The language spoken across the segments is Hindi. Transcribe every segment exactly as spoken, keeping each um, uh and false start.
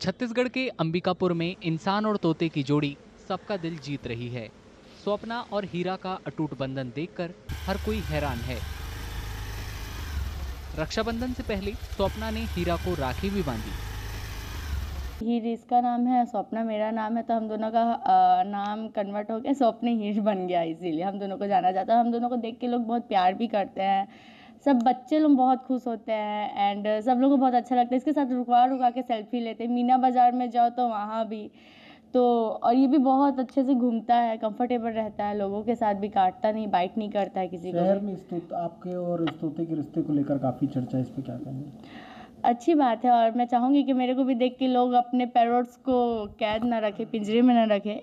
छत्तीसगढ़ के अंबिकापुर में इंसान और तोते की जोड़ी सबका दिल जीत रही है। स्वप्ना और हीरा का अटूट बंधन देखकर हर कोई हैरान है। रक्षाबंधन से पहले स्वप्ना ने हीरा को राखी भी बांधी। हीर इसका नाम है, स्वप्ना मेरा नाम है, तो हम दोनों का नाम कन्वर्ट हो गया, स्वप्ने हीर बन गया, इसीलिए हम दोनों को जाना जाता है। हम दोनों को देख के लोग बहुत प्यार भी करते हैं, सब बच्चे लोग बहुत खुश होते हैं एंड सब लोगों को बहुत अच्छा लगता है। इसके साथ रुकवा रुकवा के सेल्फी लेते हैं, मीना बाज़ार में जाओ तो वहाँ भी तो, और ये भी बहुत अच्छे से घूमता है, कंफर्टेबल रहता है, लोगों के साथ भी काटता नहीं, बाइट नहीं करता है किसी को। शहर में स्तोत आपके और स्तोते के रिश्ते को लेकर काफ़ी चर्चा है, इस पे क्या कहेंगे? अच्छी बात है और मैं चाहूँगी कि मेरे को भी देख के लोग अपने पैरोट्स को कैद ना रखे, पिंजरे में ना रखे।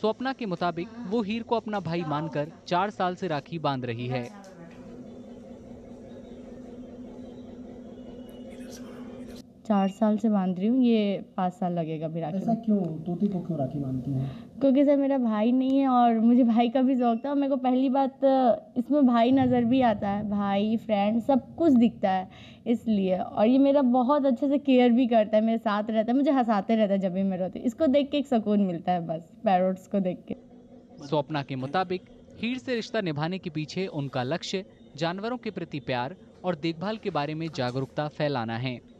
स्वप्ना के मुताबिक वो हीर को अपना भाई मानकर चार साल से राखी बांध रही है। चार साल से बांध रही हूँ, ये पाँच साल लगेगा भी राखी। ऐसा क्यों, तोते को क्यों राखी बांधती हैं? क्योंकि सर मेरा भाई नहीं है और मुझे भाई का भी शौक था, और मेरे को पहली बात इसमें भाई नज़र भी आता है, भाई फ्रेंड सब कुछ दिखता है इसलिए। और ये मेरा बहुत अच्छे से केयर भी करता है, मेरे साथ रहता है, मुझे हंसाते रहता है जब भी मैं रोती हूँ। इसको देख के एक सुकून मिलता है बस, पैरोट्स को देख के। स्वप्ना के मुताबिक हीर से रिश्ता निभाने के पीछे उनका लक्ष्य जानवरों के प्रति प्यार और देखभाल के बारे में जागरूकता फैलाना है।